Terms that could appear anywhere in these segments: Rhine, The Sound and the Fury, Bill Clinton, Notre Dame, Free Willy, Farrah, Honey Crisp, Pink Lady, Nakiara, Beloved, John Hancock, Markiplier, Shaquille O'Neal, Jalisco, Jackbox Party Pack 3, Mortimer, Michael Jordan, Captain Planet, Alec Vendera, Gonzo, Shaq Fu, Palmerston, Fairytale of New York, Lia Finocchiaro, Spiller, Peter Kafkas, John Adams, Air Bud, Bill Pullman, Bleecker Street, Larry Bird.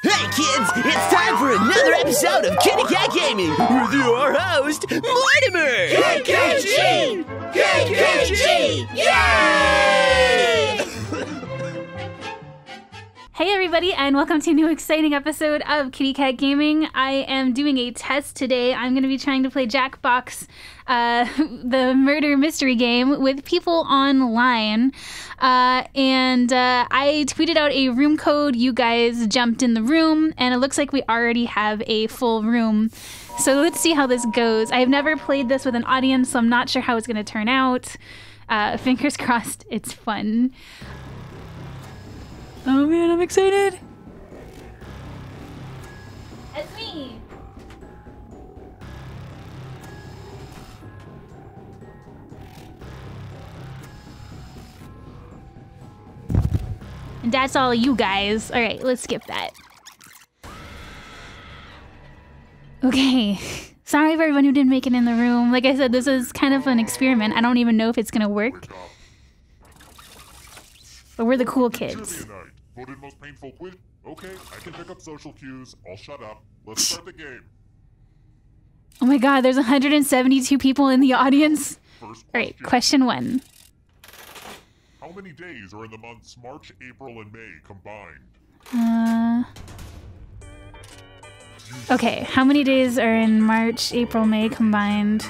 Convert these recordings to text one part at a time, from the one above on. Hey kids, it's time for another episode of Kitty Kat Gaming with your host, Mortimer! KKG! KKG! Yay! Hey everybody, and welcome to a new exciting episode of Kitty Kat Gaming. I am doing a test today. I'm going to be trying to play Jackbox, the murder mystery game, with people online. I tweeted out a room code. You guys jumped in the room, and it looks like we already have a full room. So let's see how this goes. I have never played this with an audience, so I'm not sure how it's going to turn out. Fingers crossed it's fun. Oh man, I'm excited! It's me! And that's all you guys. Alright, let's skip that. Okay. Sorry for everyone who didn't make it in the room. Like I said, this is kind of an experiment. I don't even know if it's gonna work. But we're the cool kids. Most painful quiz. Okay, I can pick up social cues. I'll shut up. Let's start the game. Oh my god, there's 172 people in the audience. Alright, question one. How many days are in the months March, April, and May combined? Okay, how many days are in March, April, May combined?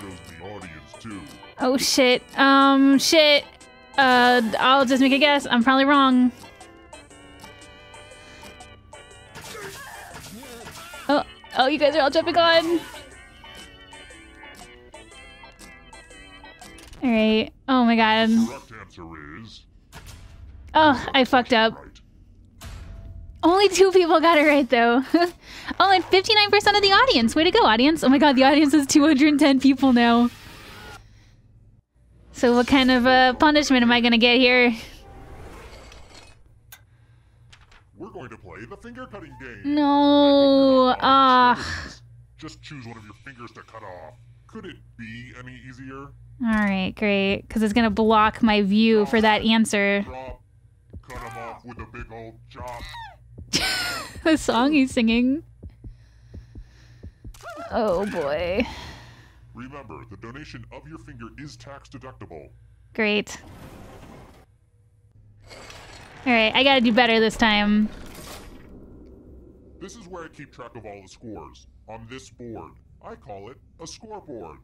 Oh shit. I'll just make a guess. I'm probably wrong. Oh, you guys are all jumping on. All right. Oh my god. Oh, I fucked up. Only two people got it right though. Oh, and 59% of the audience. Way to go, audience. Oh my god, the audience is 210 people now. So what kind of punishment am I gonna get here? We're going to play the finger-cutting game. No, just choose one of your fingers to cut off. Could it be any easier? All right, great. Because it's gonna block my view for that answer. Cut him off with a big old chop. The song he's singing. Oh boy. Remember, the donation of your finger is tax deductible. Great. Alright, I gotta do better this time. This is where I keep track of all the scores. On this board. I call it a scoreboard.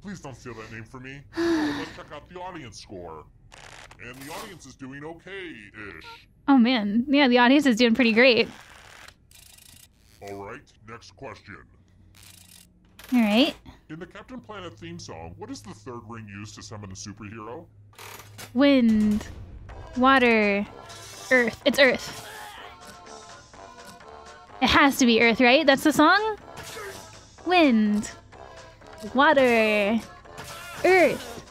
Please don't steal that name from me. So let's check out the audience score. And the audience is doing okay-ish. Oh man. Yeah, the audience is doing pretty great. Alright, next question. Alright. In the Captain Planet theme song, what is the third ring used to summon a superhero? Wind. Water. Earth. It's Earth. It has to be Earth, right? That's the song? Wind. Water. Earth.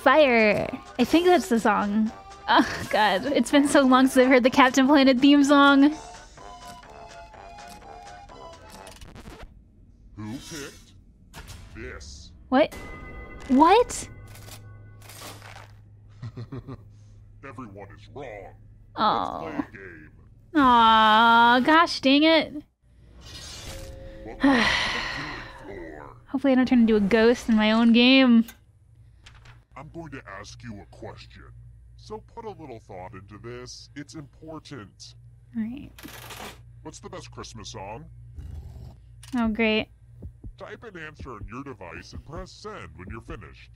Fire. I think that's the song. Oh, god. It's been so long since I've heard the Captain Planet theme song. Who picked this? What? What? Everyone is wrong. Oh. Aw, gosh dang it. Hopefully I don't turn into a ghost in my own game. I'm going to ask you a question. So put a little thought into this. It's important. Alright. What's the best Christmas song? Oh, great. Type an answer on your device and press send when you're finished.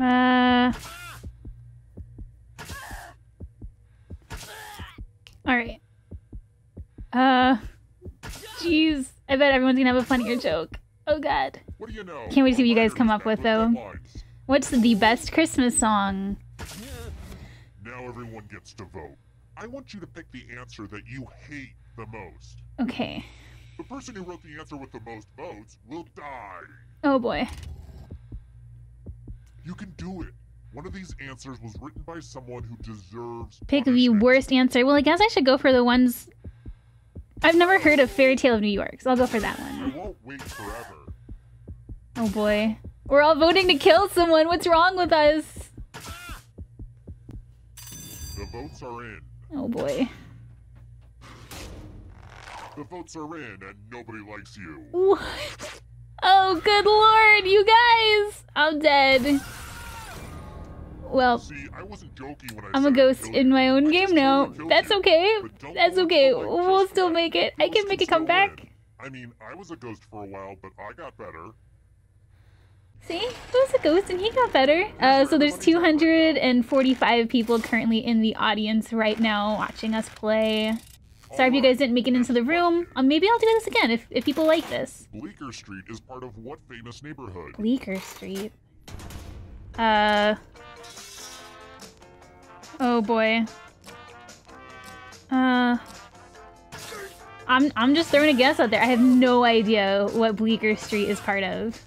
Alright. Jeez. I bet everyone's gonna have a funnier joke. Oh god. What do you know? Can't wait to see what you guys come up with though. What's the best Christmas song? Now everyone gets to vote. I want you to pick the answer that you hate the most. Okay. The person who wrote the answer with the most votes will die. Oh boy. You can do it. One of these answers was written by someone who deserves Pick punishment. The worst answer. Well, I guess I should go for the ones... I've never heard of Fairytale of New York, so I'll go for that one. I won't wait forever. Oh boy. We're all voting to kill someone. What's wrong with us? The votes are in. Oh boy. The votes are in and nobody likes you. What? Oh, good lord, you guys! I'm dead. Well, see, I wasn't joking when I'm a ghost in my own game now. That's okay. That's okay. We'll still make it. I can make a comeback. I mean, I was a ghost for a while, but I got better. See? There was a ghost and he got better. So there's 245 people currently in the audience right now watching us play. Sorry if you guys didn't make it into the room. Maybe I'll do this again if people like this. Bleecker Street is part of what famous neighborhood? Bleecker Street. Oh boy. I'm just throwing a guess out there. I have no idea what Bleecker Street is part of.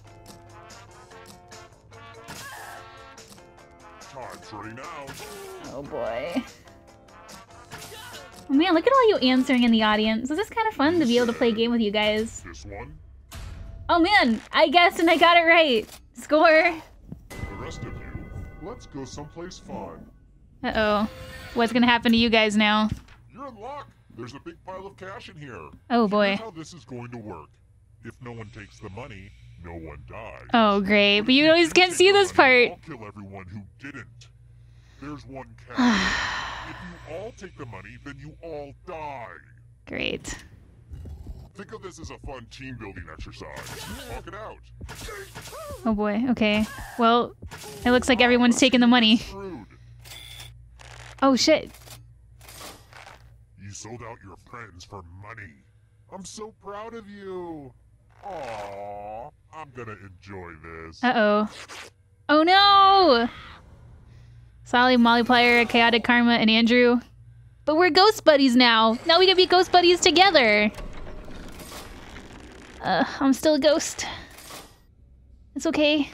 Time's running out. Oh boy. Oh man, look at all you answering in the audience. This is kind of fun to be able to play a game with you guys. This one? Oh man, I guessed and I got it right. Score. The rest of you, let's go someplace fun. Uh-oh. What's gonna happen to you guys now? You're in luck. There's a big pile of cash in here. Oh boy. Here's how this is going to work. If no one takes the money, no one dies. Oh great, but you always can't see this part. I'll kill everyone who didn't. There's one cash. If you all take the money, then you all die. Great. Think of this as a fun team building exercise. Walk it out. Oh boy, okay. Well, it looks like everyone's taking the money. Oh shit. You sold out your friends for money. I'm so proud of you. Aww, I'm gonna enjoy this. Uh-oh. Oh no! Solly, Mollyplier, Chaotic Karma, and Andrew. But we're ghost buddies now. Now we can be ghost buddies together. I'm still a ghost. It's okay.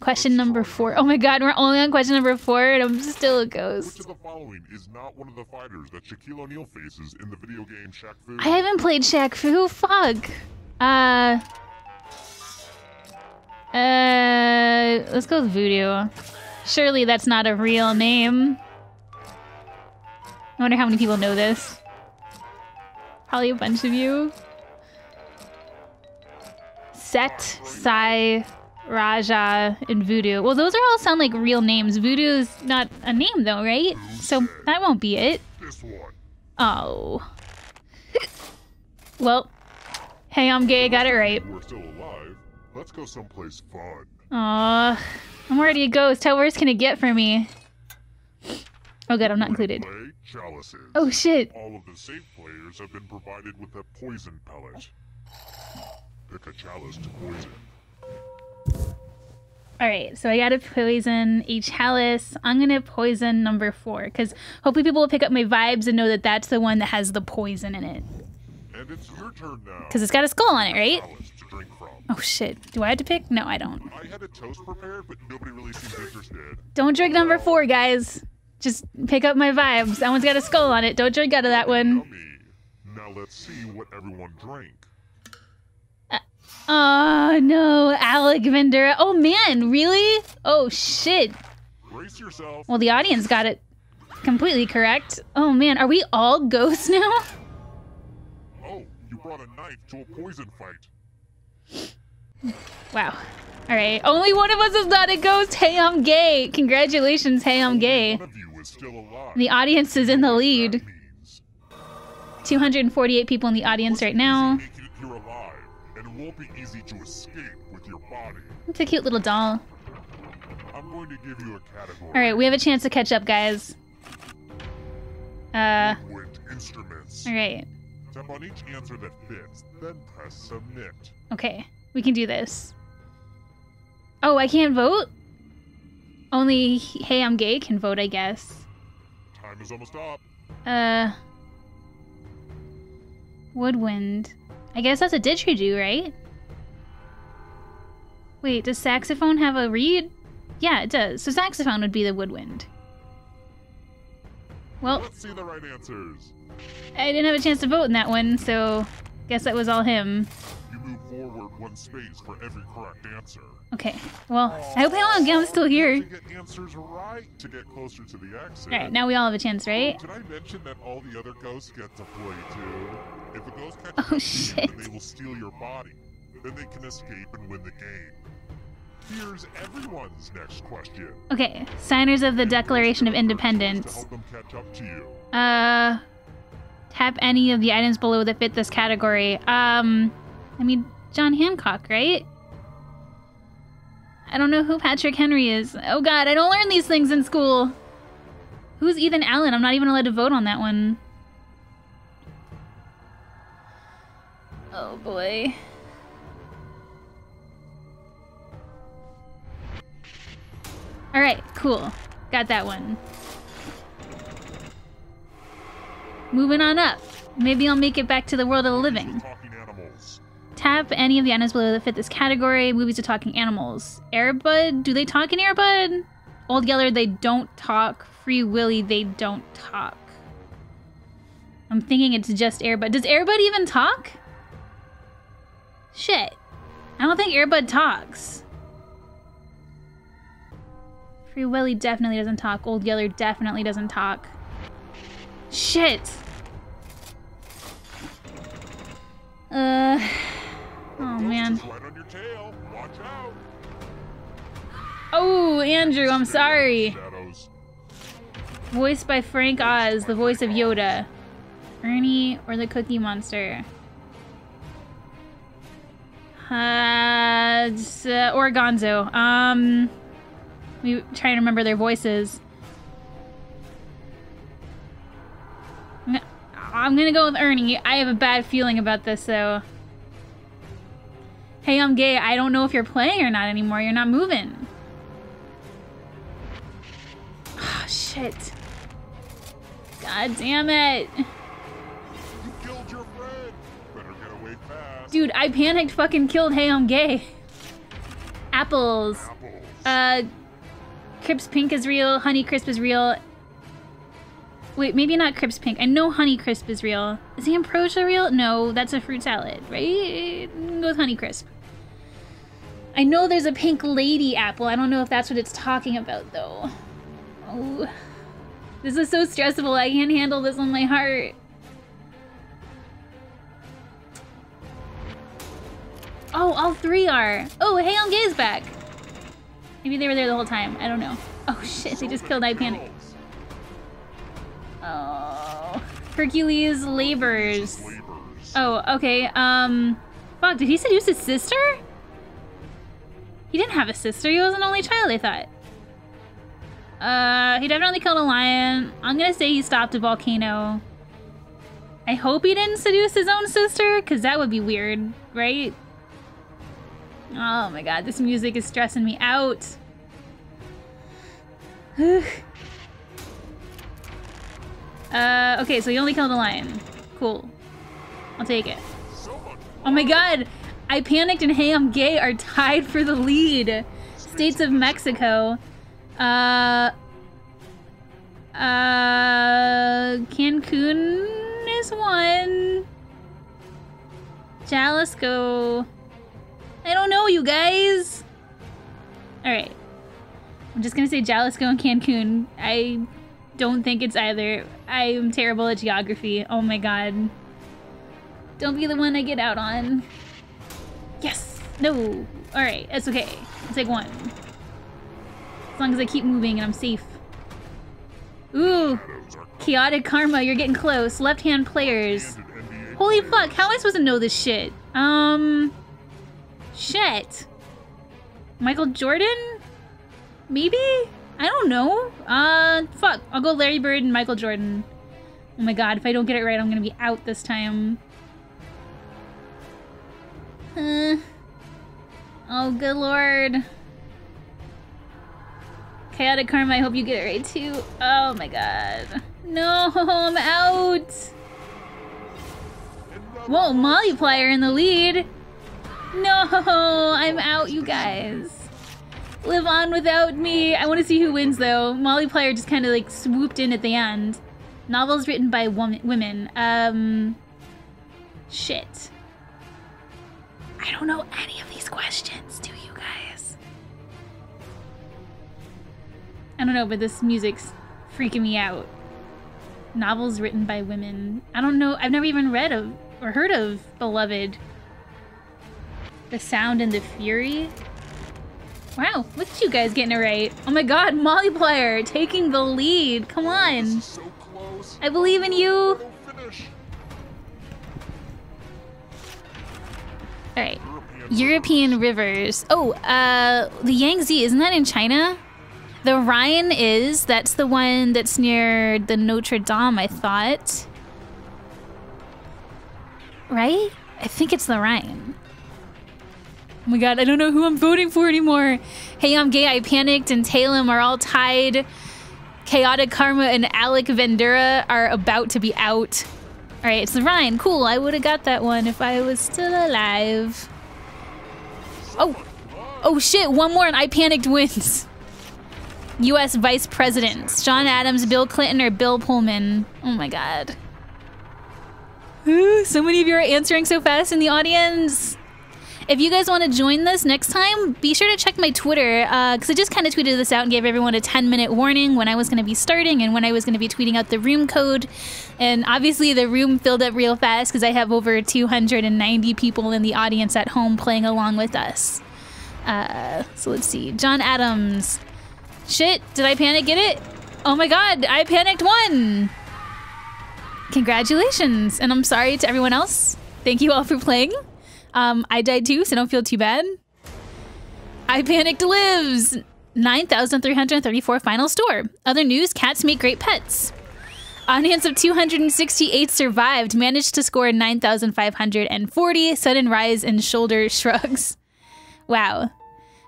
Question number 4. Oh my god, we're only on question number 4 and I'm still a ghost. Which of the following is not one of the fighters that Shaquille O'Neal faces in the video game Shaq Fu? I haven't played Shaq Fu, fuck. Let's go with Voodoo. Surely that's not a real name. I wonder how many people know this. Probably a bunch of you. Set, Sai, Raja, and Voodoo. Well, those are all sound like real names. Voodoo's not a name though, right? So that won't be it. Oh. Well, hey, I'm gay, I got it right. We're still alive. Let's go someplace fun. Aw, I'm already a ghost. How worse can it get for me? Oh good, I'm not included. Oh shit. All of the safe players have been provided with a poison pellet. Pick a chalice to poison. Alright, so I gotta poison a chalice. I'm gonna poison number 4, because hopefully people will pick up my vibes and know that that's the one that has the poison in it. And it's your turn now. Because it's got a skull on it, right? To drink from. Oh shit, do I have to pick? No, I don't. I had a toast prepared, but nobody really seems interested. Don't drink number 4, guys. Just pick up my vibes. That one's got a skull on it. Don't drink out of that one. Now let's see what everyone drank. Oh no, Alec Vendera. Oh man, really? Oh shit. Brace yourself. Well, the audience got it completely correct. Oh man, are we all ghosts now? Oh, you brought a knife to a poison fight. Wow. Alright, only one of us is not a ghost. Hey, I'm gay. Congratulations, hey, I'm gay. One of you is still alive. The audience is in the lead. 248 people in the audience right now. Won't be easy to escape with your body. It's a cute little doll. I'm going to give you a category. All right, we have a chance to catch up, guys. Instruments. All right. Tap on each answer that fits, then press submit. Okay, we can do this. Oh, I can't vote? Only Hey, I'm Gay can vote, I guess. Time is almost up. Woodwind. I guess that's a didgeridoo, right? Wait, does saxophone have a reed? Yeah, it does. So saxophone would be the woodwind. Well, let's see the right answers. I didn't have a chance to vote in that one, so guess that was all him. You move forward one space for every correct answer. Okay. Well, I hope I'm still here. Alright, now we all have a chance, right? Did I mention that all the other ghosts get to play too? If a ghost catches you, then they will steal your body. Then they can escape and win the game. Here's everyone's next question. Okay, signers of the Declaration of Independence. To help them catch up to you. Tap any of the items below that fit this category. I mean, John Hancock, right? I don't know who Patrick Henry is. Oh god, I don't learn these things in school. Who's Ethan Allen? I'm not even allowed to vote on that one. Oh boy. Alright, cool. Got that one. Moving on up. Maybe I'll make it back to the world of the living. Tap any of the items below that fit this category. Movies to talking animals. Air Bud? Do they talk in Air Bud? Old Yeller, they don't talk. Free Willy, they don't talk. I'm thinking it's just Air Bud. Does Air Bud even talk? Shit. I don't think Air Bud talks. Free Willy definitely doesn't talk. Old Yeller definitely doesn't talk. Shit! Oh man. Oh, Andrew, I'm sorry. Voiced by Frank Oz, the voice of Yoda. Ernie or the Cookie Monster? Or Gonzo. We try and remember their voices. I'm gonna go with Ernie. I have a bad feeling about this, though. Hey, I'm gay. I don't know if you're playing or not anymore. You're not moving. Oh, shit. God damn it. You killed your friend. Better get away fast. Dude, I panicked fucking killed Hey, I'm gay. Apples. Crips Pink is real. Honey Crisp is real. Wait, maybe not Crips Pink. I know Honey Crisp is real. Is Ambrosia real? No, that's a fruit salad, right? Go with Honey Crisp. I know there's a Pink Lady apple. I don't know if that's what it's talking about, though. Oh, this is so stressful. I can't handle this on my heart. Oh, all three are. Oh, Hey, I'm Gay's back. Maybe they were there the whole time. I don't know. Oh, shit. They just killed I Panic. Oh, Hercules labors. Oh, okay. Fuck, did he seduce his sister? He didn't have a sister. He was an only child, I thought. He definitely killed a lion. I'm gonna say he stopped a volcano. I hope he didn't seduce his own sister, because that would be weird, right? Oh my god, this music is stressing me out. Okay, so you only killed a lion. Cool. I'll take it. Oh my god! I Panicked and Hey, I'm Gay are tied for the lead. States of Mexico. Cancun is one. Jalisco. I don't know, you guys! Alright. I'm just gonna say Jalisco and Cancun. I don't think it's either. I am terrible at geography. Oh my god. Don't be the one I get out on. Yes! No! Alright, that's okay. I'll take one. As long as I keep moving and I'm safe. Ooh! Chaotic Karma, you're getting close. Left-hand players. Holy fuck, how am I supposed to know this shit? Shit. Michael Jordan? Maybe? I don't know. Fuck. I'll go Larry Bird and Michael Jordan. Oh my god, if I don't get it right, I'm gonna be out this time. Oh, good lord. Chaotic Karma, I hope you get it right, too. Oh my god. No, I'm out! Whoa, Markiplier in the lead! No, I'm out, you guys. Live on without me. I want to see who wins, though. Markiplier just kind of like swooped in at the end. Novels written by women. Shit. I don't know any of these questions, do you guys? I don't know, but this music's freaking me out. Novels written by women. I don't know. I've never even read of or heard of Beloved. The Sound and the Fury. Wow, look at you guys getting it right. Oh my god, Markiplier taking the lead. Come on. This is so close. I believe in you. Alright. European rivers. Oh, the Yangtze, isn't that in China? The Rhine is. That's the one that's near the Notre Dame, I thought. Right? I think it's the Rhine. Oh my god, I don't know who I'm voting for anymore. Hey, I'm Gay, I Panicked, and Talem are all tied. Chaotic Karma and Alec Vendura are about to be out. Alright, it's the Rhine. Cool, I would have got that one if I was still alive. Oh! Oh shit, one more and I Panicked wins. U.S. Vice Presidents, John Adams, Bill Clinton, or Bill Pullman. Oh my god. Ooh, so many of you are answering so fast in the audience. If you guys want to join this next time, be sure to check my Twitter, because I just kind of tweeted this out and gave everyone a 10-minute warning when I was going to be starting and when I was going to be tweeting out the room code. And obviously the room filled up real fast because I have over 290 people in the audience at home playing along with us. So let's see. John Adams. Shit, did I Panic get it? Oh my god, I Panicked one! Congratulations, and I'm sorry to everyone else. Thank you all for playing. I died too, so don't feel too bad. I Panicked lives! 9,334 final store. Other news, cats make great pets. Audience of 268 survived, managed to score 9,540. Sudden rise in shoulder shrugs. Wow.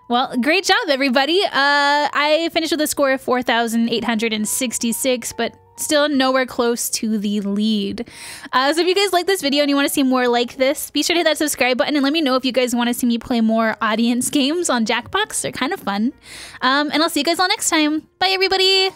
Well, great job, everybody. I finished with a score of 4,866, but still nowhere close to the lead. So if you guys like this video and you want to see more like this, be sure to hit that subscribe button and let me know if you guys want to see me play more audience games on Jackbox. They're kind of fun. And I'll see you guys all next time. Bye, everybody.